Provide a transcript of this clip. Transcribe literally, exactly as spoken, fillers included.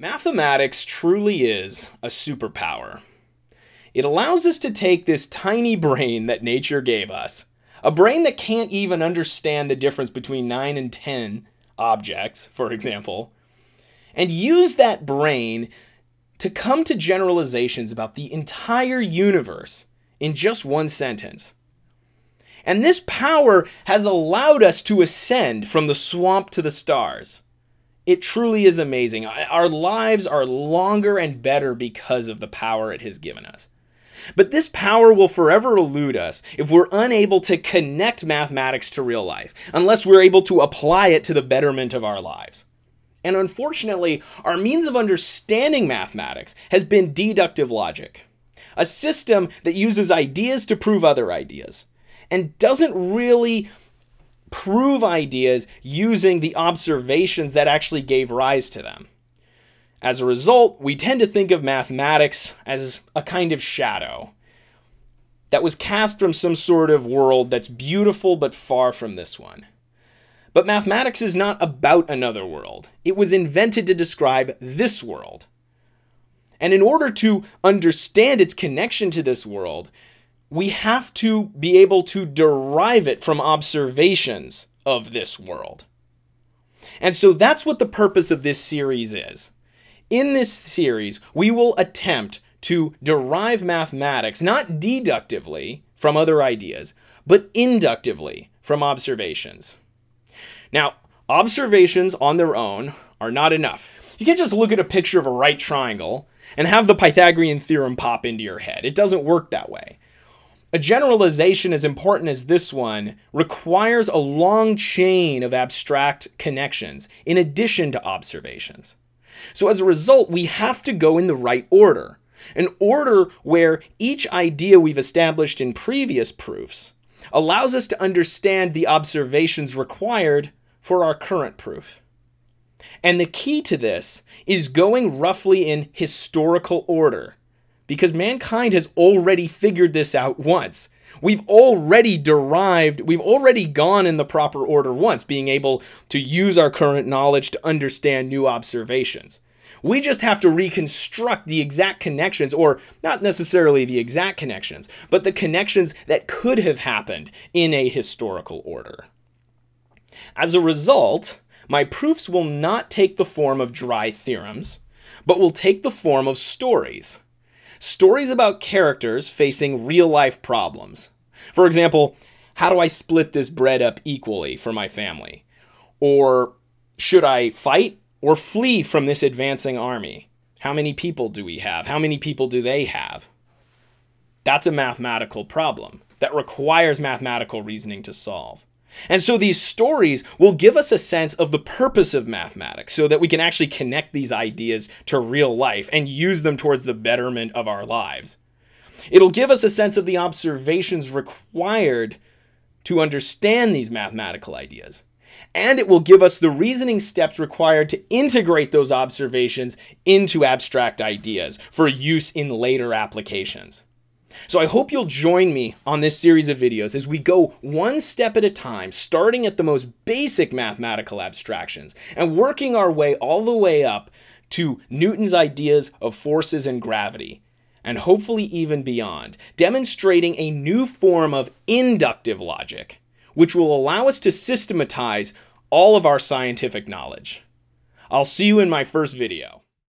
Mathematics truly is a superpower. It allows us to take this tiny brain that nature gave us, a brain that can't even understand the difference between nine and ten objects, for example, and use that brain to come to generalizations about the entire universe in just one sentence. And this power has allowed us to ascend from the swamp to the stars. It truly is amazing. Our lives are longer and better because of the power it has given us. But this power will forever elude us if we're unable to connect mathematics to real life, unless we're able to apply it to the betterment of our lives. And unfortunately, our means of understanding mathematics has been deductive logic, a system that uses ideas to prove other ideas, and doesn't really prove ideas using the observations that actually gave rise to them. As a result, we tend to think of mathematics as a kind of shadow that was cast from some sort of world that's beautiful but far from this one. But mathematics is not about another world. It was invented to describe this world. And in order to understand its connection to this world, we have to be able to derive it from observations of this world. And so that's what the purpose of this series is. In this series, we will attempt to derive mathematics, not deductively from other ideas, but inductively from observations. Now, observations on their own are not enough. You can't just look at a picture of a right triangle and have the Pythagorean theorem pop into your head. It doesn't work that way. A generalization as important as this one requires a long chain of abstract connections in addition to observations. So as a result, we have to go in the right order, an order where each idea we've established in previous proofs allows us to understand the observations required for our current proof. And the key to this is going roughly in historical order, because mankind has already figured this out once. We've already derived, we've already gone in the proper order once, being able to use our current knowledge to understand new observations. We just have to reconstruct the exact connections, or not necessarily the exact connections, but the connections that could have happened in a historical order. As a result, my proofs will not take the form of dry theorems, but will take the form of stories. Stories about characters facing real-life problems. For example, how do I split this bread up equally for my family? Or should I fight or flee from this advancing army? How many people do we have? How many people do they have? That's a mathematical problem that requires mathematical reasoning to solve. And so these stories will give us a sense of the purpose of mathematics so that we can actually connect these ideas to real life and use them towards the betterment of our lives. It'll give us a sense of the observations required to understand these mathematical ideas. And it will give us the reasoning steps required to integrate those observations into abstract ideas for use in later applications. So I hope you'll join me on this series of videos as we go one step at a time, starting at the most basic mathematical abstractions and working our way all the way up to Newton's ideas of forces and gravity, and hopefully even beyond, demonstrating a new form of inductive logic, which will allow us to systematize all of our scientific knowledge. I'll see you in my first video.